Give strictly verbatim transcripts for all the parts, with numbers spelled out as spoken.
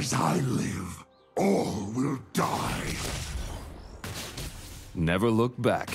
As I live, all will die. Never look back.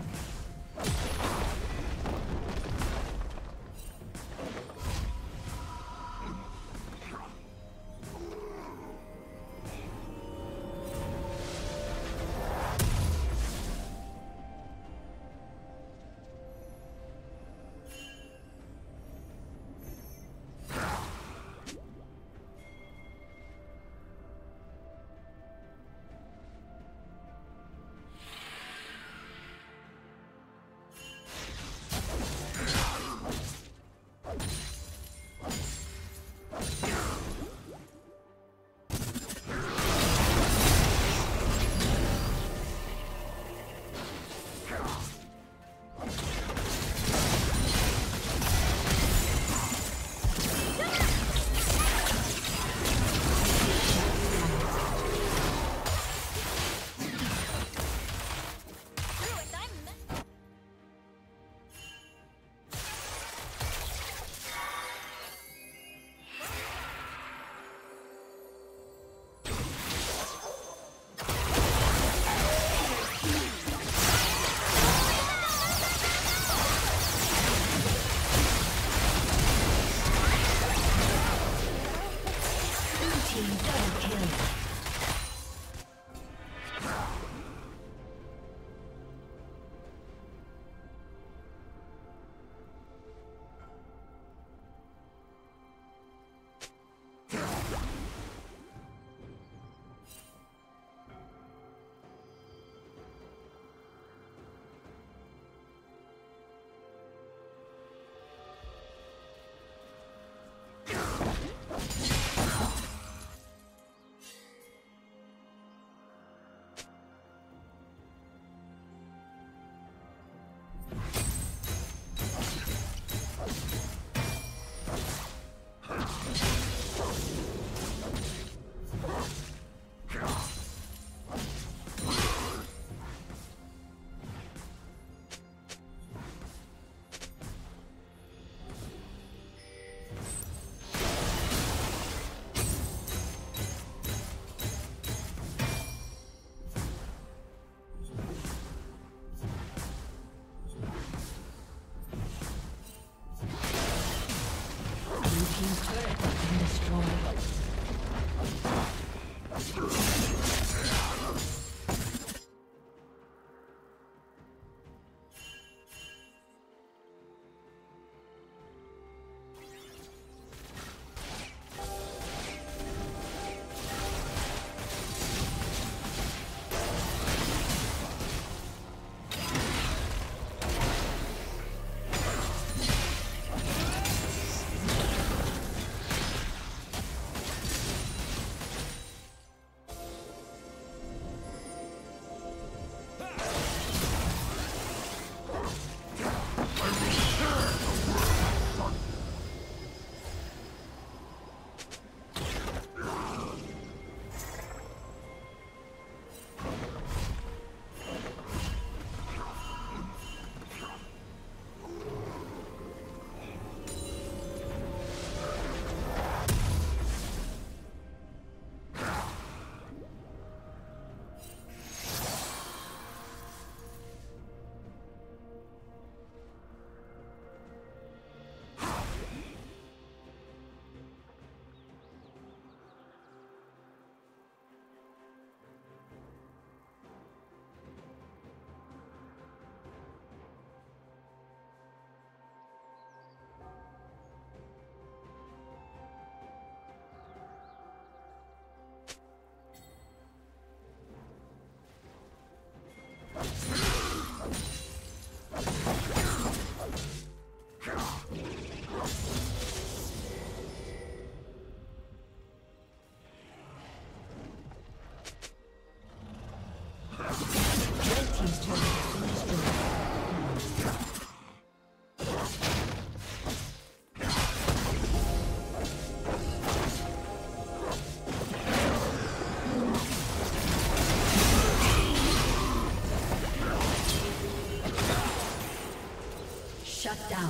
Shut down.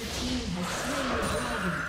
Red team has slain the dragon.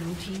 Team's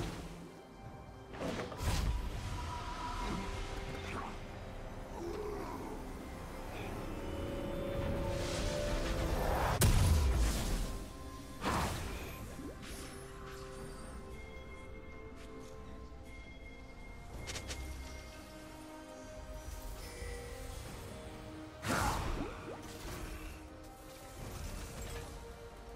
destroyed.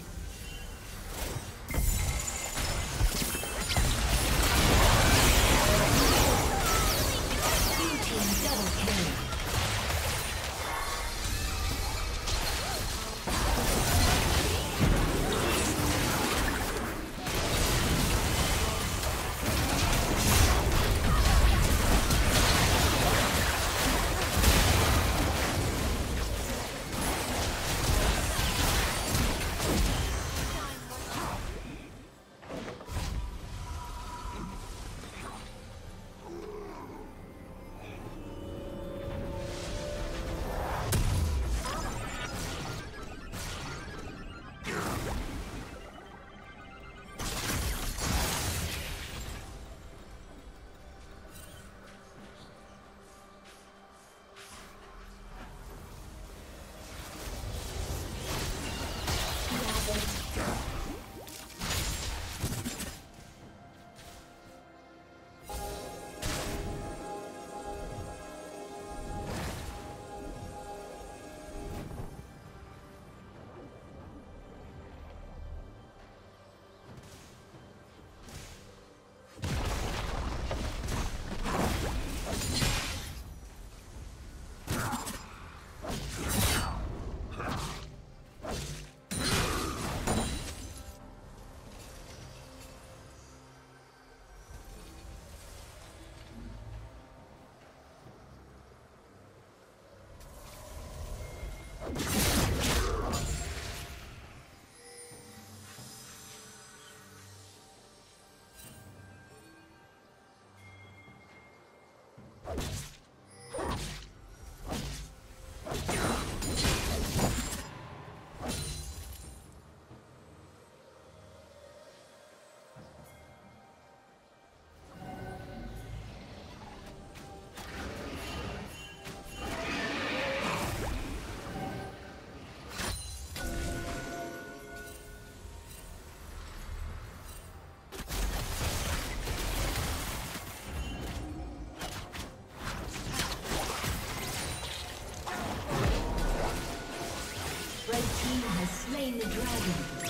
team has slain the dragon.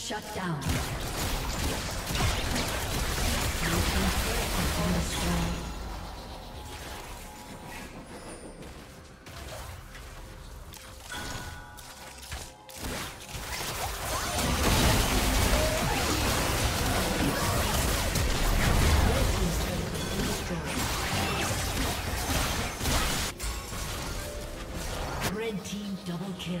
Shut down. Red team double kill.